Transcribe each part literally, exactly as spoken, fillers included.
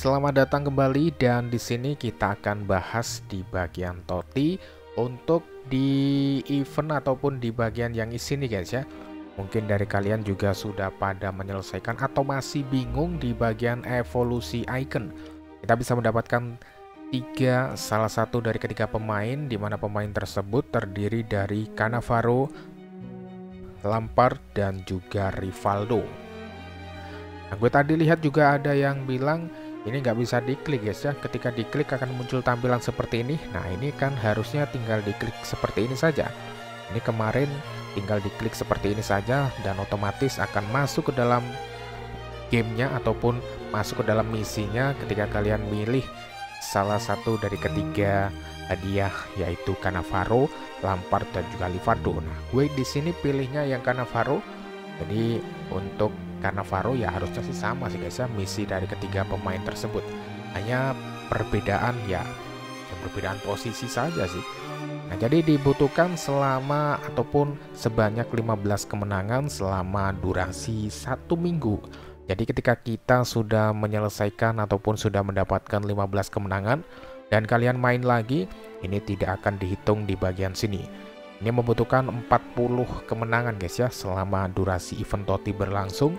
Selamat datang kembali, dan di sini kita akan bahas di bagian T O T Y untuk di event ataupun di bagian yang isi nih guys ya. Mungkin dari kalian juga sudah pada menyelesaikan atau masih bingung di bagian evolusi icon. Kita bisa mendapatkan tiga salah satu dari ketiga pemain, di mana pemain tersebut terdiri dari Cannavaro, Lampard, dan juga Rivaldo. Nah, gue tadi lihat juga ada yang bilang ini nggak bisa diklik guys ya, ketika diklik akan muncul tampilan seperti ini. Nah ini kan harusnya tinggal diklik seperti ini saja. Ini kemarin tinggal diklik seperti ini saja dan otomatis akan masuk ke dalam gamenya ataupun masuk ke dalam misinya ketika kalian milih salah satu dari ketiga hadiah, yaitu Cannavaro, Lampard, dan juga Rivaldo. Nah gue di sini pilihnya yang Cannavaro. Jadi untuk Cannavaro ya harusnya sih sama sih guys ya, misi dari ketiga pemain tersebut, hanya perbedaan ya perbedaan posisi saja sih. Nah jadi dibutuhkan selama ataupun sebanyak lima belas kemenangan selama durasi satu minggu. Jadi ketika kita sudah menyelesaikan ataupun sudah mendapatkan lima belas kemenangan dan kalian main lagi, ini tidak akan dihitung di bagian sini. Ini membutuhkan empat puluh kemenangan guys ya selama durasi event T O T Y berlangsung.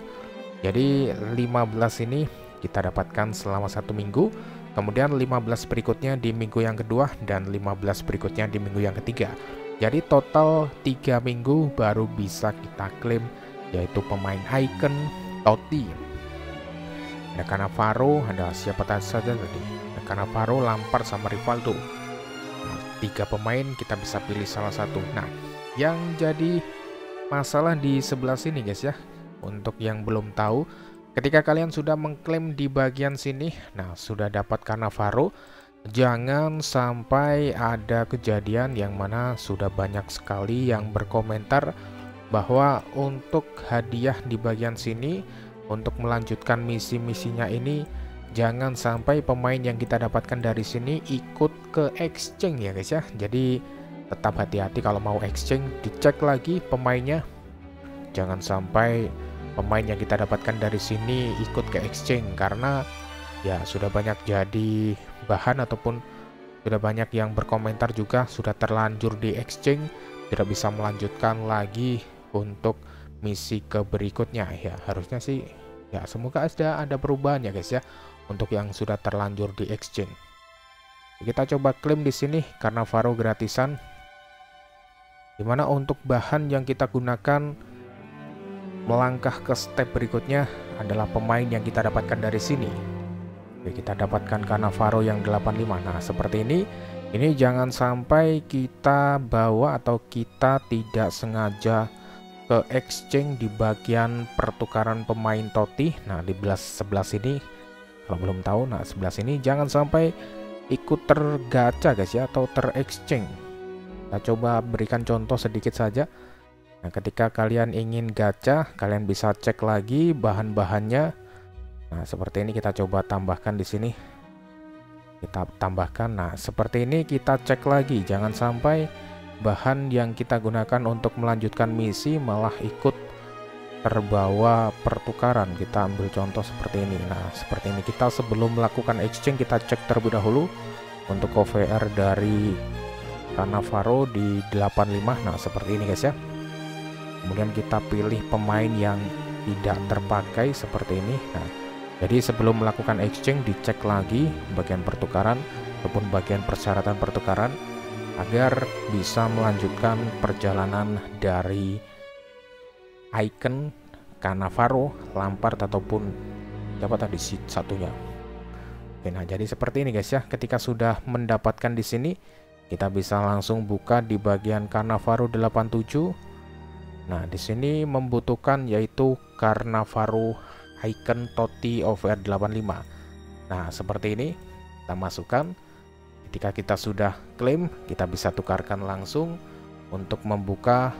Jadi lima belas ini kita dapatkan selama satu minggu. Kemudian lima belas berikutnya di minggu yang kedua dan lima belas berikutnya di minggu yang ketiga. Jadi total tiga minggu baru bisa kita klaim, yaitu pemain icon T O T Y. Ada Cannavaro, ada siapa saja tadi. Ada Cannavaro, Lampard, sama Rivaldo. Tiga pemain kita bisa pilih salah satu. Nah yang jadi masalah di sebelah sini guys ya, untuk yang belum tahu, ketika kalian sudah mengklaim di bagian sini, nah sudah dapat Cannavaro, jangan sampai ada kejadian yang mana sudah banyak sekali yang berkomentar bahwa untuk hadiah di bagian sini untuk melanjutkan misi-misinya ini, jangan sampai pemain yang kita dapatkan dari sini ikut ke exchange ya guys ya. Jadi tetap hati-hati kalau mau exchange, dicek lagi pemainnya. Jangan sampai pemain yang kita dapatkan dari sini ikut ke exchange, karena ya sudah banyak jadi bahan ataupun sudah banyak yang berkomentar juga sudah terlanjur di exchange, tidak bisa melanjutkan lagi untuk misi ke berikutnya. Ya harusnya sih ya semoga ada ada perubahan ya guys ya, untuk yang sudah terlanjur di exchange. Kita coba klaim di sini Cannavaro gratisan, dimana untuk bahan yang kita gunakan melangkah ke step berikutnya adalah pemain yang kita dapatkan dari sini. Oke, kita dapatkan Cannavaro yang delapan puluh lima. Nah seperti ini, ini jangan sampai kita bawa atau kita tidak sengaja ke exchange di bagian pertukaran pemain T O T Y. Nah di sebelah sini, kalau belum tahu, nah sebelah sini jangan sampai ikut tergacha guys ya, atau terexchange. Kita coba berikan contoh sedikit saja. Nah ketika kalian ingin gacha, kalian bisa cek lagi bahan-bahannya. Nah seperti ini kita coba tambahkan di sini. Kita tambahkan. Nah seperti ini kita cek lagi, jangan sampai bahan yang kita gunakan untuk melanjutkan misi malah ikut terbawa pertukaran. Kita ambil contoh seperti ini. Nah seperti ini, kita sebelum melakukan exchange kita cek terlebih dahulu untuk O V R dari Cannavaro di delapan puluh lima. Nah seperti ini guys ya. Kemudian kita pilih pemain yang tidak terpakai seperti ini. Nah jadi sebelum melakukan exchange dicek lagi bagian pertukaran ataupun bagian persyaratan pertukaran agar bisa melanjutkan perjalanan dari icon Cannavaro, Lampard, ataupun siapa tadi seat satunya. Oke, nah jadi seperti ini guys ya. Ketika sudah mendapatkan di sini, kita bisa langsung buka di bagian Cannavaro delapan puluh tujuh. Nah di sini membutuhkan yaitu Cannavaro icon T O T Y O V R delapan puluh lima. Nah seperti ini kita masukkan. Ketika kita sudah klaim, kita bisa tukarkan langsung untuk membuka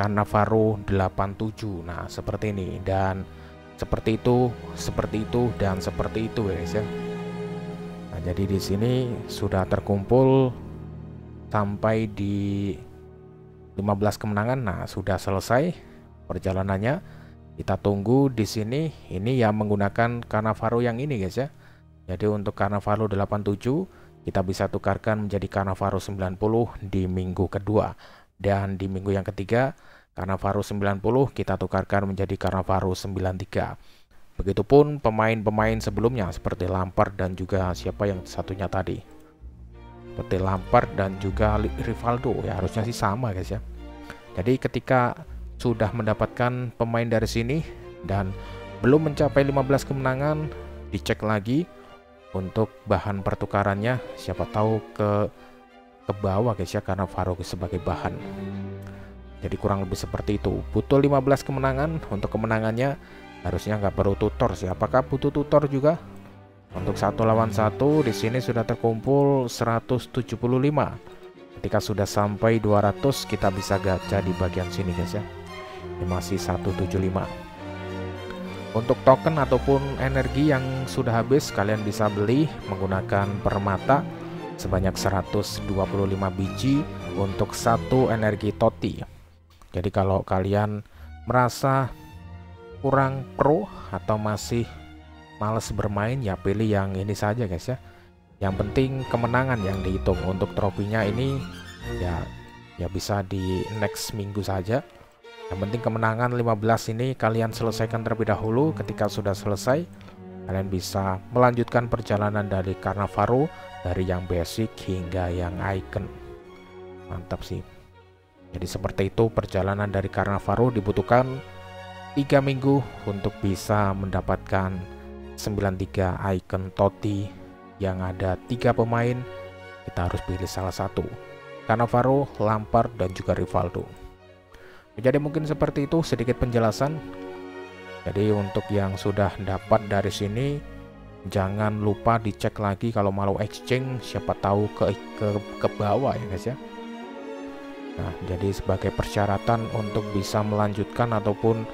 Cannavaro delapan puluh tujuh. Nah seperti ini, dan seperti itu, seperti itu, dan seperti itu guys ya. Nah jadi di sini sudah terkumpul sampai di lima belas kemenangan. Nah sudah selesai perjalanannya. Kita tunggu di sini. Ini yang menggunakan Cannavaro yang ini guys ya. Jadi untuk Cannavaro delapan puluh tujuh kita bisa tukarkan menjadi Cannavaro sembilan puluh di minggu kedua, dan di minggu yang ketiga Cannavaro sembilan puluh kita tukarkan menjadi Cannavaro sembilan puluh tiga. Begitupun pemain-pemain sebelumnya seperti Lampard dan juga siapa yang satunya tadi. Seperti Lampard dan juga Rivaldo ya, harusnya sih sama guys ya. Jadi ketika sudah mendapatkan pemain dari sini dan belum mencapai lima belas kemenangan, dicek lagi untuk bahan pertukarannya, siapa tahu ke ke bawah guys ya, karena Cannavaro sebagai bahan. Jadi kurang lebih seperti itu. Butuh lima belas kemenangan. Untuk kemenangannya harusnya nggak perlu tutor sih. Apakah butuh tutor juga? Untuk satu lawan satu di sini sudah terkumpul seratus tujuh puluh lima. Ketika sudah sampai dua ratus kita bisa gacha di bagian sini guys ya. Ini masih seratus tujuh puluh lima. Untuk token ataupun energi yang sudah habis kalian bisa beli menggunakan permata sebanyak seratus dua puluh lima biji untuk satu energi T O T Y. Jadi kalau kalian merasa kurang pro atau masih males bermain ya pilih yang ini saja guys ya. Yang penting kemenangan yang dihitung. Untuk trofinya ini ya ya bisa di next minggu saja. Yang penting kemenangan lima belas ini kalian selesaikan terlebih dahulu. Ketika sudah selesai, kalian bisa melanjutkan perjalanan dari Cannavaro dari yang basic hingga yang icon. Mantap sih. Jadi seperti itu perjalanan dari Cannavaro. Dibutuhkan tiga minggu untuk bisa mendapatkan sembilan puluh tiga icon T O T Y yang ada tiga pemain. Kita harus pilih salah satu, Cannavaro, Lampard dan juga Rivaldo. Jadi mungkin seperti itu sedikit penjelasan. Jadi untuk yang sudah dapat dari sini jangan lupa dicek lagi kalau mau exchange, siapa tahu ke ke, ke bawah ya guys ya. Nah, jadi sebagai persyaratan untuk bisa melanjutkan ataupun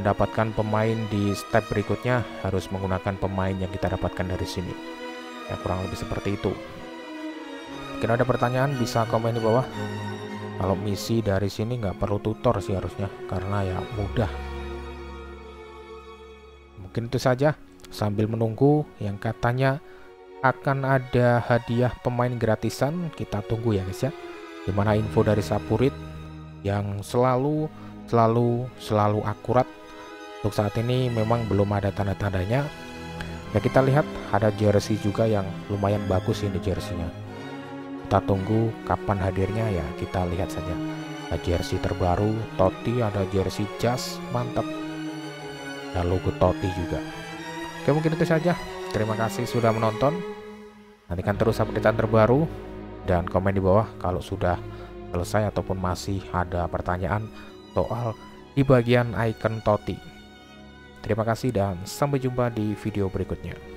mendapatkan pemain di step berikutnya harus menggunakan pemain yang kita dapatkan dari sini. Ya kurang lebih seperti itu. Mungkin ada pertanyaan bisa komen di bawah. Kalau misi dari sini nggak perlu tutor sih harusnya, karena ya mudah. Mungkin itu saja, sambil menunggu yang katanya akan ada hadiah pemain gratisan. Kita tunggu ya guys ya, dimana info dari Sapurit yang selalu selalu selalu akurat. Untuk saat ini memang belum ada tanda-tandanya ya. Kita lihat ada jersey juga yang lumayan bagus ini jersinya. Kita tunggu kapan hadirnya ya, kita lihat saja. Ada jersey terbaru T O T Y, ada jersey jas, mantap. Ada logo T O T Y juga. Oke mungkin itu saja. Terima kasih sudah menonton. Nantikan terus updatean terbaru dan komen di bawah kalau sudah selesai ataupun masih ada pertanyaan soal di bagian icon T O T Y. Terima kasih dan sampai jumpa di video berikutnya.